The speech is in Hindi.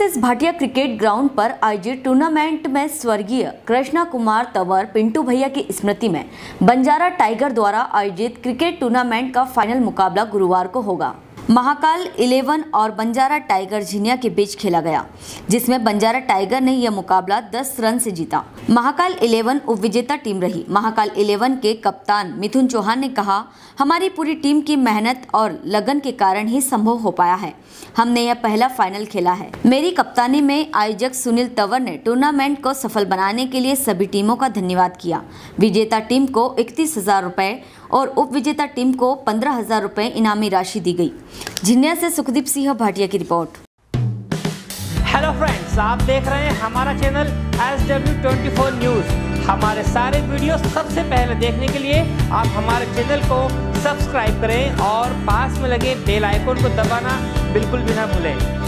एस भाटिया क्रिकेट ग्राउंड पर आयोजित टूर्नामेंट में स्वर्गीय कृष्णा कुमार तंवर पिंटू भैया की स्मृति में बंजारा टाइगर द्वारा आयोजित क्रिकेट टूर्नामेंट का फाइनल मुकाबला गुरुवार को होगा। महाकाल इलेवन और बंजारा टाइगर झिरन्या के बीच खेला गया, जिसमें बंजारा टाइगर ने यह मुकाबला 10 रन से जीता। महाकाल इलेवन उपविजेता टीम रही। महाकाल इलेवन के कप्तान मिथुन चौहान ने कहा, हमारी पूरी टीम की मेहनत और लगन के कारण ही संभव हो पाया है। हमने यह पहला फाइनल खेला है। मेरी कप्तानी में आयोजक सुनील तंवर ने टूर्नामेंट को सफल बनाने के लिए सभी टीमों का धन्यवाद किया। विजेता टीम को 31,000 रुपये और उपविजेता टीम को 15,000 रुपये इनामी राशि दी गई। झिरन्या से सुखदीप सिंह भाटिया की रिपोर्ट। हेलो फ्रेंड्स, आप देख रहे हैं हमारा चैनल SW24 न्यूज। हमारे सारे वीडियो सबसे पहले देखने के लिए आप हमारे चैनल को सब्सक्राइब करें और पास में लगे बेल आइकन को दबाना बिल्कुल भी ना भूलें।